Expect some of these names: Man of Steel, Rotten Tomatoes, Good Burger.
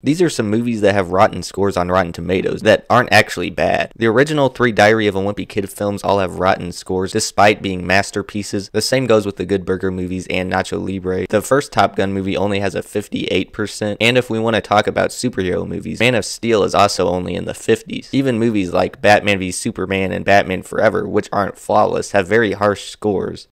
These are some movies that have rotten scores on Rotten Tomatoes that aren't actually bad. The original three Diary of a Wimpy Kid films all have rotten scores despite being masterpieces. The same goes with the Good Burger movies and Nacho Libre. The first Top Gun movie only has a 58%, and if we want to talk about superhero movies, Man of Steel is also only in the 50s. Even movies like Batman v Superman and Batman Forever, which aren't flawless, have very harsh scores.